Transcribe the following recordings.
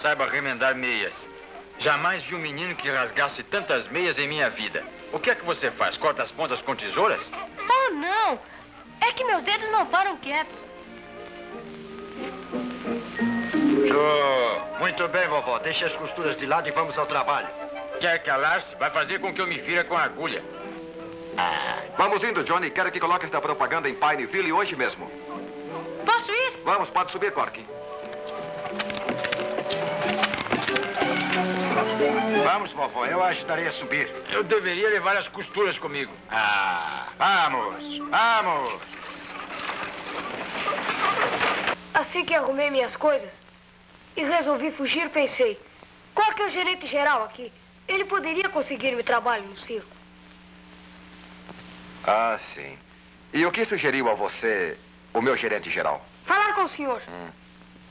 Saiba remendar meias. Jamais vi um menino que rasgasse tantas meias em minha vida. O que é que você faz? Corta as pontas com tesouras? Oh, não! É que meus dedos não param quietos. Oh, muito bem, vovó. Deixe as costuras de lado e vamos ao trabalho. Quer calar-se? Vai fazer com que eu me vira com a agulha. Vamos indo, Johnny. Quero que coloque esta propaganda em Pineville hoje mesmo. Posso ir? Vamos, pode subir, Corky. Vamos, vovó, eu ajudarei a subir. Eu deveria levar as costuras comigo. Vamos, vamos. Assim que arrumei minhas coisas e resolvi fugir, pensei, qual que é o gerente geral aqui? Ele poderia conseguir-me trabalho no circo. Ah, sim. E o que sugeriu a você o meu gerente geral? Falar com o senhor.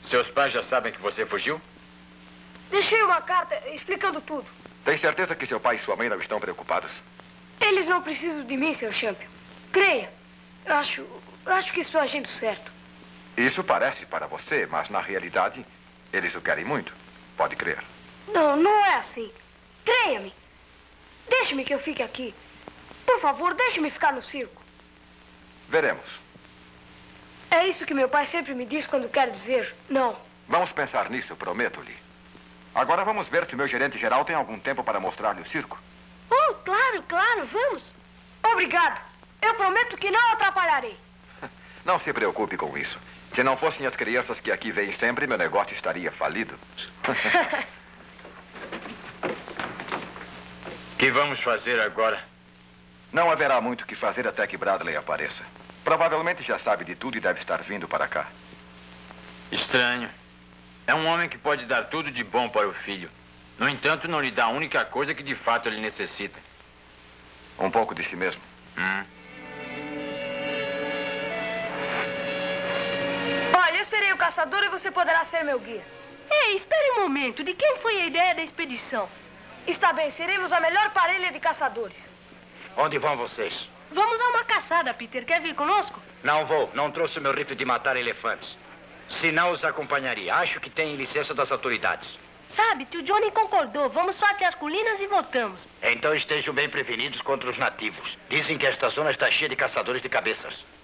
Seus pais já sabem que você fugiu? Deixei uma carta explicando tudo. Tem certeza que seu pai e sua mãe não estão preocupados? Eles não precisam de mim, seu Champion. Creia, acho que estou agindo certo. Isso parece para você, mas na realidade, eles o querem muito. Pode crer. Não, não é assim. Creia-me. Deixe-me que eu fique aqui. Por favor, deixe-me ficar no circo. Veremos. É isso que meu pai sempre me diz quando quer dizer não. Vamos pensar nisso, prometo-lhe. Agora vamos ver se o meu gerente geral tem algum tempo para mostrar-lhe o circo. Oh, claro, claro, vamos. Obrigado. Eu prometo que não atrapalharei. Não se preocupe com isso. Se não fossem as crianças que aqui vêm sempre, meu negócio estaria falido. O que vamos fazer agora? Não haverá muito o que fazer até que Bradley apareça. Provavelmente já sabe de tudo e deve estar vindo para cá. Estranho. É um homem que pode dar tudo de bom para o filho. No entanto, não lhe dá a única coisa que de fato ele necessita. Um pouco de si mesmo. Olha, eu serei o caçador e você poderá ser meu guia. Ei, espere um momento. De quem foi a ideia da expedição? Está bem, seremos a melhor parelha de caçadores. Onde vão vocês? Vamos a uma caçada, Peter. Quer vir conosco? Não vou. Não trouxe o meu rifle de matar elefantes. Senão os acompanharia. Acho que tem licença das autoridades. Sabe, tio Johnny concordou. Vamos só até as colinas e voltamos. Então estejam bem prevenidos contra os nativos. Dizem que esta zona está cheia de caçadores de cabeças.